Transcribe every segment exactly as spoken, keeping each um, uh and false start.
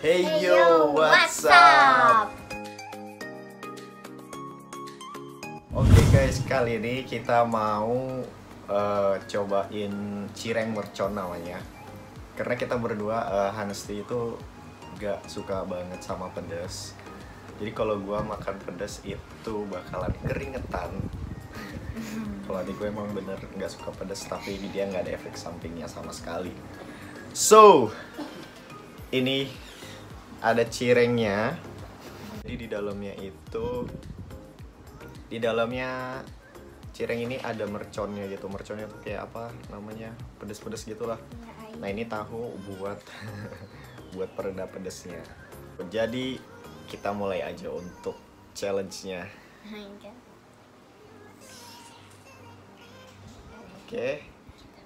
Hey yo, what's up? Oke okay guys, kali ini kita mau uh, cobain cireng mercon namanya. Karena kita berdua, uh, Hanesti itu gak suka banget sama pedas. Jadi kalau gua makan pedas itu bakalan keringetan. Kalau adik gue emang bener gak suka pedas, tapi dia gak ada efek sampingnya sama sekali. So, ini ada cirengnya. Jadi di dalamnya itu di dalamnya cireng ini ada merconnya gitu. Merconnya tuh kayak apa namanya? Pedes-pedes gitulah. Nah, ini tahu buat buat peredam pedesnya. Jadi kita mulai aja untuk challenge-nya. Oke. Okay.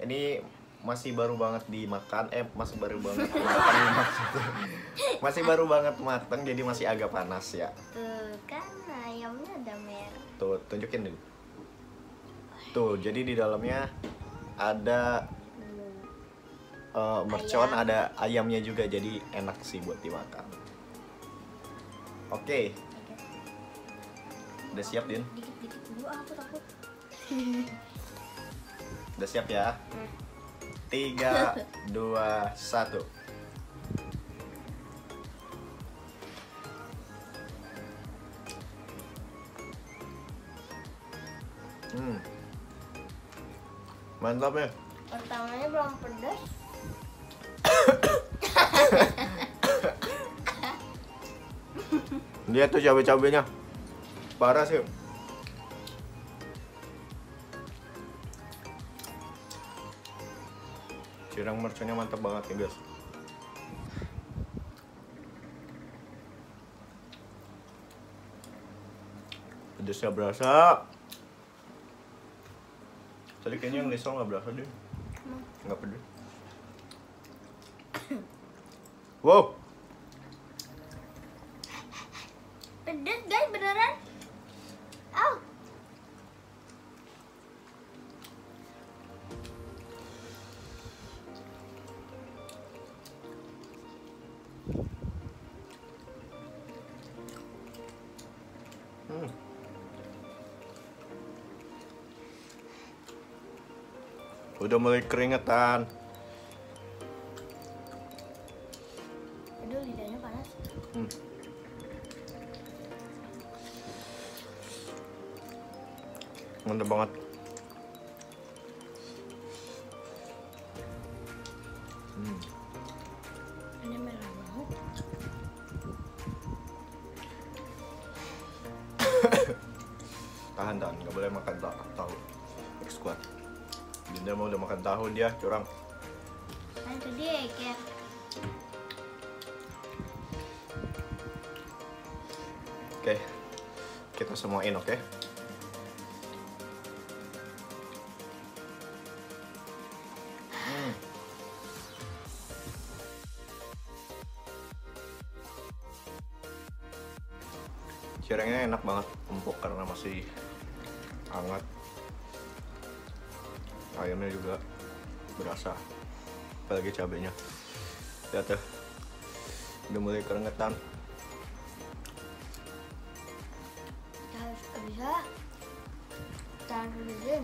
Ini masih baru banget dimakan, eh masih baru banget mateng maksudnya. Masih baru banget mateng, jadi masih agak panas ya. Tuh kan ayamnya ada merah. Tuh, tunjukin dulu. Tuh, jadi di dalamnya ada uh, mercon, ayam. Ada ayamnya juga, jadi enak sih buat dimakan. Oke. Okay. Udah siap, Din? Dikit-dikit dulu, aku takut. Udah siap ya? Tiga, dua, satu. Hmm, mantap ya. Pertamanya belum pedas. Dia tuh cabai-cabainya parah sih. Cireng merconnya mantap banget ya guys. Pedasnya berasa. Tadi kayaknya yang risol nggak berasa deh. Nggak pedes. Wow. Pedes guys beneran. Oh. Udah mulai keringetan. Aduh, lidahnya panas. Hmm. Mantap banget. Hmm. Ini merah banget. Tahan, tahan. Nggak boleh makan tahu. Harus kuat. Dinda mau udah makan tahu dia curang. Nanti dia kayak. Oke, kita semuain, oke? Okay? Hmm. Cirengnya enak banget, empuk karena masih hangat. Ayamnya juga berasa, apalagi cabenya. Lihat ya, udah mulai keringetan. Kita harus kerja, kita harus kerja.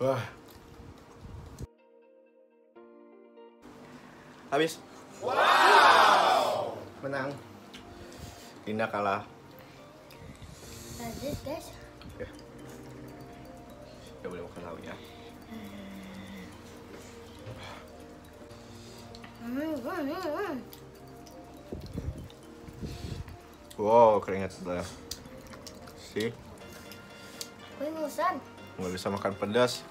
Wah, habis. Wow, menang. Dinda kalah. Lanjut guys. Oke. Kita boleh makan lauk ya. Wow, keringat sudah. Si. Pingsan. Nggak bisa makan pedas.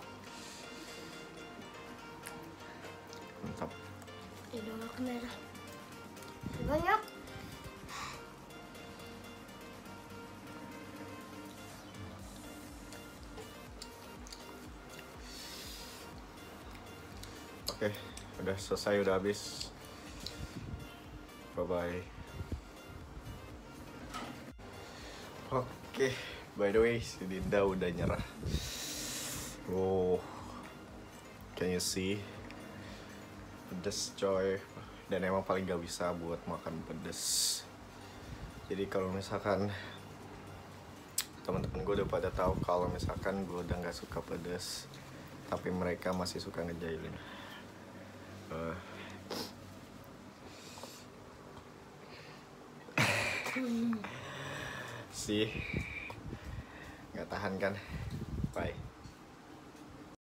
Mantap. Hidung aku merah. Banyak. Oke, udah selesai, udah habis. Bye bye. Oke. Oke, okay, by the way, si Dinda udah nyerah. Oh, can you see? Pedes coy. Dan emang paling gak bisa buat makan pedes. Jadi kalau misalkan teman-teman gue udah pada tahu kalau misalkan gue udah nggak suka pedes, tapi mereka masih suka ngejailin. Uh. Sih, nggak tahan kan?